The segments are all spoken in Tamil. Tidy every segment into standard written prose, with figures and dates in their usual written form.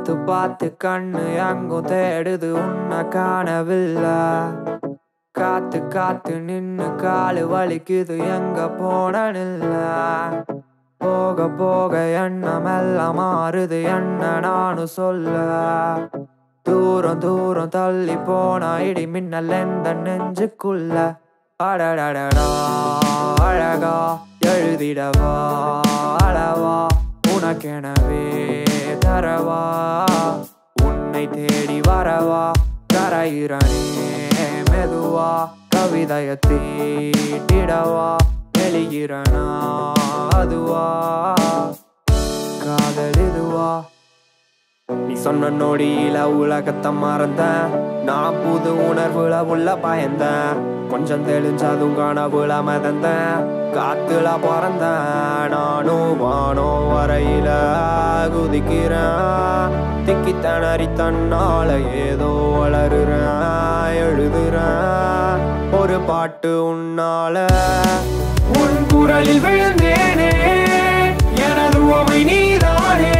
பார்த்து பார்த்து கண்ணு அங்கும் தேடுது, உன்னை காணவில்லை. காத்து காத்து நின்னு காலு வலிக்குது, எங்க போனனில்ல. போக போக எண்ணம் எல்லாம் மாறுது, என்ன நானும் சொல்ல. தூரம் தூரம் தள்ளி போனா இடி மின்னல் எந்த நெஞ்சுக்குள்ள. அடடடடா அழகா எழுதிடவா அளவா, உனக்கெனவே தரவா, உன்னை தேடி வரவா. கரையிறனே மெதுவா கவிதையை தீட்டிடவா, எழுகிறனா அதுவா காதலிதுவா. நீ சொன்ன நொடியில உலகத்தை மறந்தேன், நான் புது உணர்வுல உள்ள பயந்தேன். கொஞ்சம் தெளிஞ்சதும் கனவுல மதந்தேன், காத்துல பறந்தேன். நானும் வானோ வரையில குதிக்கிறேன், திக்கித்தனறி தன்னால ஏதோ வளருறேன். எழுதுறேன் ஒரு பாட்டு உன்னால, உன் குரலில் விழுந்தேனே. எனது உமை நீதானே,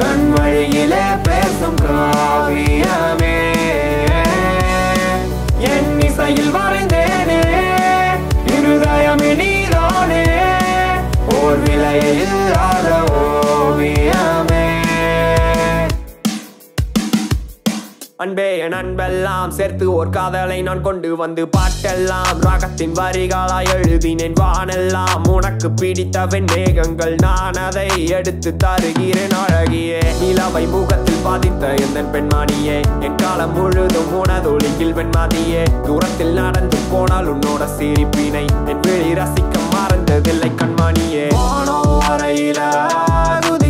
கண் வழியிலே பேசும் காவியமே. என் இசையில் வரைந்தேனே, இருதயமே நீதானே. ஓர் விலையில்லாத ஓவியமே. அன்பே என் அன்பெல்லாம் சேர்த்து ஓர் காதலை நான் கொண்டு வந்து, பாட்டெல்லாம் ராகத்தின் வரிகளாய் எழுதினேன். வானெல்லாம் உனக்கு பிடித்த வெண்மேகங்கள், நான் அதை எடுத்து தருகிறேன் அழகியே. நிலவை முகத்தில் பாதித்த எந்த பெண்மணியே, என் காலம் முழுதும் உனதொழியில் வெண்மதியே. தூரத்தில் நடந்து போனால் உன்னோட சிரிப்பினை என் விழி ரசிக்க மறந்ததில்லை கண்மணியே. வானோ வரையில